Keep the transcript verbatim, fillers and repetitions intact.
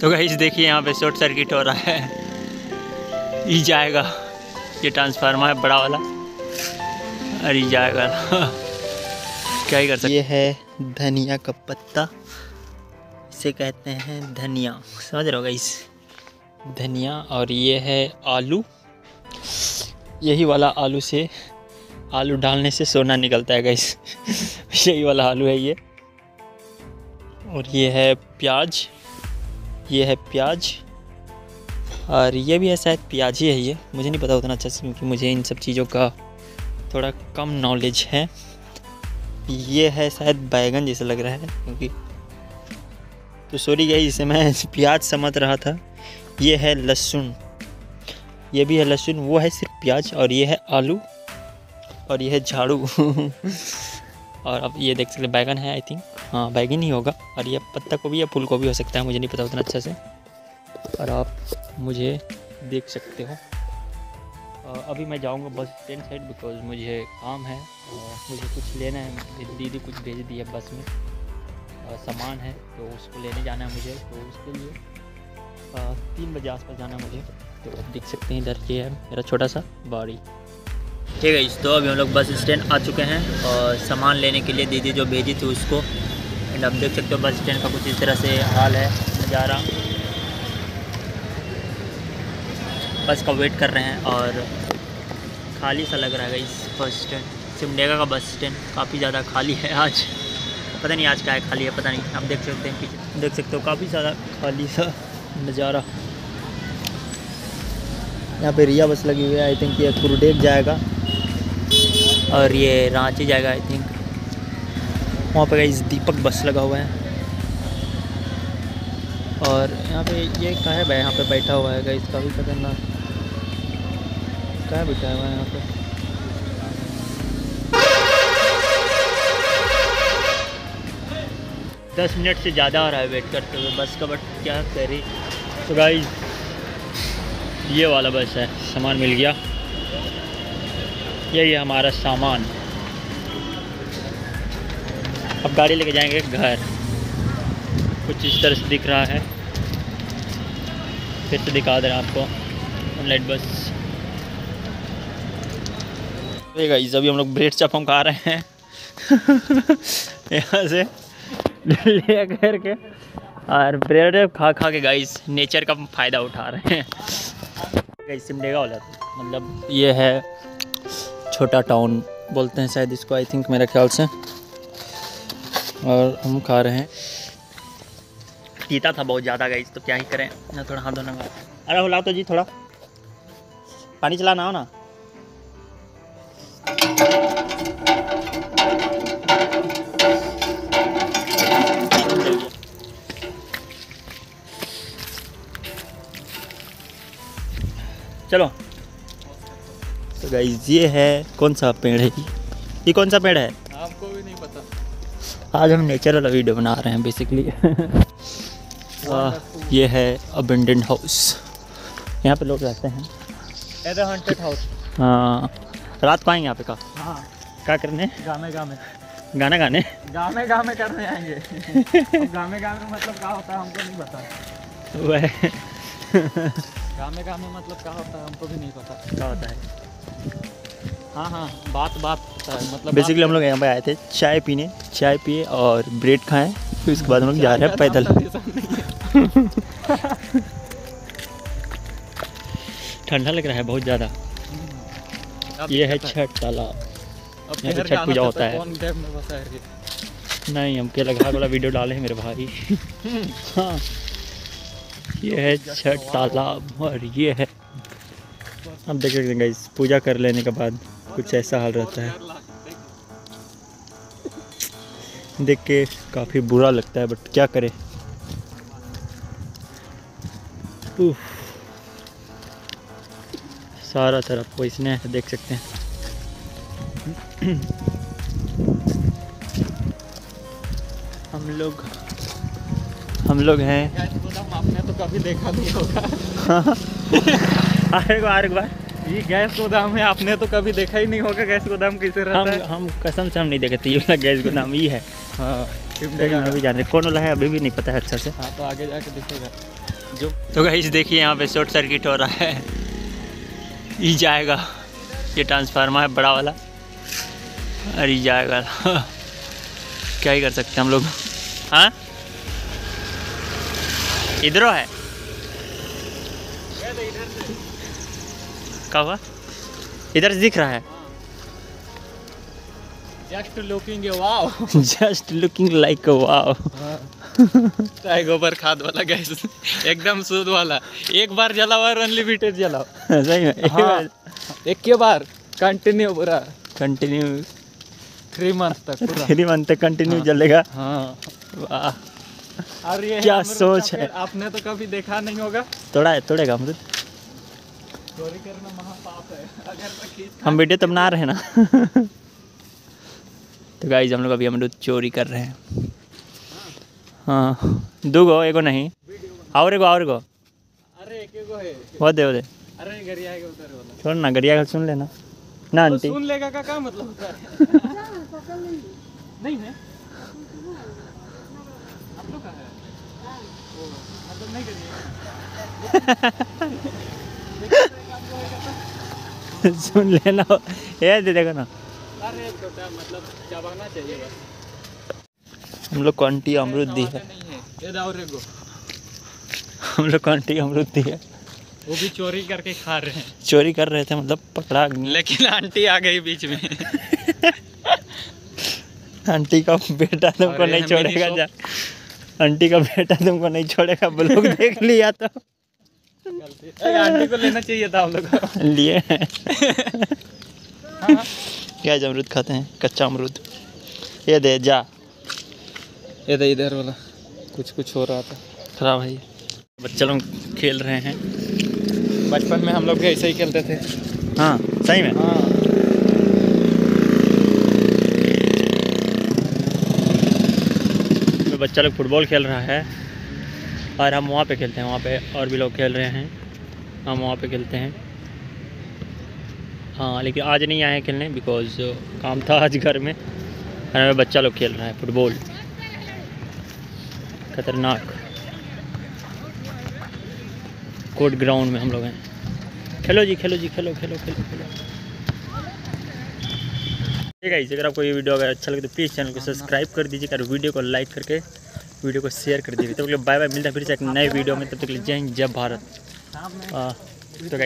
तो गाइस देखिए यहाँ पे शॉर्ट सर्किट हो रहा है, ये जाएगा, ये ट्रांसफार्मर है बड़ा वाला, अरे जाएगा क्या ही कर सकते। ये है धनिया का पत्ता, इसे कहते हैं धनिया, समझ रहे हो गाइस, धनिया। और ये है आलू, यही वाला आलू से, आलू डालने से सोना निकलता है गाइस, यही वाला आलू है ये। और ये है प्याज, ये है प्याज, और ये भी है शायद प्याज ही है ये, मुझे नहीं पता उतना अच्छा से क्योंकि मुझे इन सब चीज़ों का थोड़ा कम नॉलेज है। ये है शायद बैगन जैसा लग रहा है क्योंकि, तो सॉरी गाइस, इसे मैं प्याज समझ रहा था। ये है लहसुन, ये भी है लहसुन, वो है सिर्फ प्याज। और ये है आलू, और ये है झाड़ू और अब ये देख सकते बैगन है, आई थिंक हाँ बैगन ही होगा। और ये पत्ता गोभी या फूल गोभी हो सकता है, मुझे नहीं पता उतना अच्छा से। और आप मुझे देख सकते हो, अभी मैं जाऊंगा बस स्टैंड साइड बिकॉज मुझे काम है, मुझे कुछ लेना है, दीदी कुछ भेज दी है बस में सामान है तो उसको लेने जाना है मुझे, तो उसके लिए तीन बजे आसपास जाना है मुझे। तो आप देख सकते हैं इधर ये है मेरा छोटा सा बाड़ी। ठीक है, इस तो अभी हम लोग बस स्टैंड आ चुके हैं और सामान लेने के लिए दीदी जो भेजी थी उसको, एंड आप देख सकते हो बस स्टैंड का कुछ इस तरह से हाल है, नज़ारा। बस का वेट कर रहे हैं और खाली सा लग रहा है इस बस स्टैंड, सिमडेगा का बस स्टैंड काफ़ी ज़्यादा खाली है आज, पता नहीं आज क्या है खाली है पता नहीं। आप देख सकते हैं पीछे, देख सकते हो काफ़ी ज़्यादा खाली सा नज़ारा। यहाँ पे रिया बस लगी हुई है, आई थिंक ये कुरुडेग जाएगा और ये रांची जाएगा आई थिंक। वहाँ पे गाइस दीपक बस लगा हुआ है, और यहाँ पे ये काहे यहाँ पे बैठा हुआ है गाइस, काफ़ी खतरनाक काहे बैठा हुआ है यहाँ पे। दस मिनट से ज़्यादा हो रहा है वेट करते हुए बस का, बट क्या करें। तो गाइस ये वाला बस है, सामान मिल गया, यही है हमारा सामान। अब गाड़ी लेके जाएंगे घर, कुछ इस तरह से दिख रहा है, फिर से दिखा दे रहा आपको ऑनलाइन बस। अरे गाइस अभी हम लोग ब्रेड चप हम खा रहे हैं यहाँ से ले कर के, और ब्रेड खा खा के गाइस नेचर का फ़ायदा उठा रहे हैं। सिमडेगा वाला मतलब ये है छोटा टाउन बोलते हैं शायद इसको, आई थिंक मेरा ख्याल से। और हम खा रहे हैं, पीता था बहुत ज़्यादा गाइस तो क्या ही करें ना, थोड़ा हाथ धोना। अरे बुलाओ तो जी, थोड़ा पानी चलाना हो ना। चलो तो गाइस ये है, कौन सा पेड़ है ये, कौन सा पेड़ है आपको भी नहीं पता। आज हम नेचर वाला वीडियो बना रहे हैं बेसिकली ये है अबेंडेंट हाउस, यहाँ पे लोग रहते हैं, हॉन्टेड हाउस। हाँ रात को आएंगे यहाँ पे का, हाँ क्या करने, गाने गाने गाना गाने गाने गाने करने आएंगे गाने गाने मतलब क्या होता है हमको नहीं पता वह गामे गामे मतलब क्या होता है हमको भी नहीं पता क्या होता है। हाँ हाँ बात बात मतलब बेसिकली हम लोग यहाँ पे आए थे चाय पीने, चाय पिए और ब्रेड खाएं, फिर उसके बाद हम लोग जा रहे हैं पैदल। ठंडा लग रहा है बहुत ज़्यादा। ये है छठ तालाब, यहाँ पे छठ पूजा होता है। नहीं हम के लगा वाला वीडियो डाले हैं मेरे भाई। हाँ ये है छठ तालाब, और ये है आप देख सकते हैं गाइस, पूजा कर लेने के बाद कुछ ऐसा हाल रहता है, देख के काफ़ी बुरा लगता है बट क्या करें। उफ, सारा तरफ इसने देख सकते हैं। हम लोग हम लोग हैं, आपने तो कभी देखा नहीं होगा। आरे को, आरे को ये गैस गोदाम है, आपने तो कभी देखा ही नहीं होगा गैस गोदाम कैसे रहता है। हम, हम कसम से हम नहीं देखे थे, ये गैस गोदाम ही है। हाँ सिमडेगा में भी जाने कौन वाला है अभी भी नहीं पता है अच्छा से। हाँ तो आगे जाके दिखेगा जो। तो गाइस देखिए यहाँ पे शॉर्ट सर्किट हो रहा है, ये जाएगा, ये ट्रांसफार्मर है बड़ा वाला, अरे जाएगा क्या ही कर सकते हम लोग। हाँ इधरों है क्या हुआ, इधर से दिख रहा है। Just looking wow. Just looking like wow. चाय गोबर खाद वाला गैस एकदम शुद्ध वाला, एक बार जलाओ और अनलिमिटेड जलाओ। सही में एक बार, एक के बार कंटिन्यू पूरा कंटिन्यू थ्री मंथ तक पूरा थ्री मंथ तक कंटिन्यू जलेगा। हाँ वाह, और ये क्या सोच है, आपने तो कभी देखा नहीं होगा। थोड़ा तोड़ेगा अमृत, चोरी करना महापाप है अगर हम वीडियो तब ना रहे ना। तो गाइस हम लोग अभी अमरूद चोरी कर रहे हैं। हाँ दो गो, एगो नहीं और एगो और एगो, अरे एक एगो है वो दे वो दे, अरे गरिया है उधर वाला छोड़ ना, गरिया का सुन लेना ना आंटी, सुन लेगा का क्या मतलब होता है। नहीं है आप लोग का है वो मतलब नहीं गरिया सुन लेना ये दे देगा ना, अरे छोटा मतलब चबाना चाहिए बस। हम लोग क्वांटी अमरूद दी है, ये दावरे को हम लोग क्वांटी अमरूद दी है, वो भी चोरी करके खा रहे हैं। चोरी कर रहे थे मतलब पकड़ा, लेकिन आंटी आ गई बीच में। आंटी का बेटा तुमको नहीं छोड़ेगा जा, आंटी का बेटा तुमको नहीं छोड़ेगा, ब्लॉग देख लिया तो आंटी को लेना चाहिए था हम लोग लिए। गाइस अमरूद खाते हैं, कच्चा अमरूद। ये दे जा, ये दे इधर वाला, कुछ कुछ हो रहा था खराब है। बच्चे लोग खेल रहे हैं, बचपन में हम लोग भी ऐसे ही खेलते थे। हाँ सही में हाँ। तो बच्चा लोग फुटबॉल खेल रहा है और हम वहाँ पे खेलते हैं, वहाँ पे और भी लोग खेल रहे हैं, हम वहाँ पे खेलते हैं। हाँ लेकिन आज नहीं आए खेलने बिकॉज काम था आज घर में। अरे बच्चा लोग खेल रहा है फुटबॉल खतरनाक, कोर्ट ग्राउंड में हम लोग हैं। खेलो जी खेलो जी खेलो खेलो खेलो खेलो। ठीक है, अगर आपको ये वीडियो अगर अच्छा लगे तो प्लीज़ चैनल को सब्सक्राइब कर दीजिए और वीडियो को लाइक करके वीडियो को शेयर कर दीजिए। तब तक बाय बाय, मिलते हैं फिर से एक नए वीडियो में, तब तक जय हिंद जय भारत। तो गाइस